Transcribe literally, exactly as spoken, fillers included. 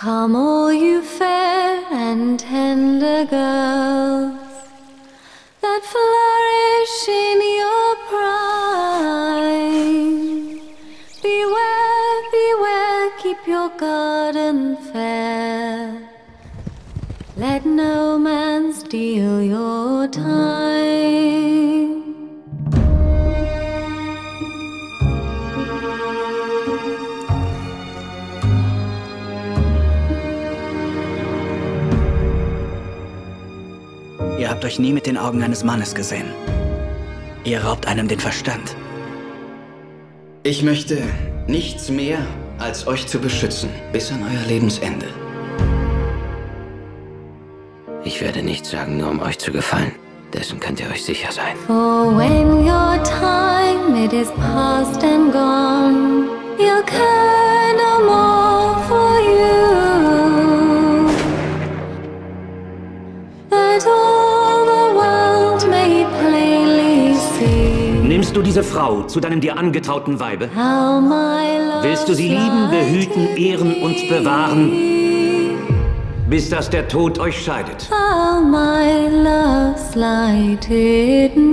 Come all you fair and tender girls that flourish in your prime, beware, beware, keep your garden fair, let no man steal your time. Ihr habt euch nie mit den Augen eines Mannes gesehen. Ihr raubt einem den Verstand. Ich möchte nichts mehr, als euch zu beschützen, bis an euer Lebensende. Ich werde nichts sagen, nur um euch zu gefallen. Dessen könnt ihr euch sicher sein. For when your time it is past and gone, you care no more for you. But all the world may plainly see. Nimmst du diese Frau zu deinem dir angetrauten Weibe? Willst du sie lieben, behüten, ehren und bewahren? Bis dass der Tod euch scheidet. How my love slighted me.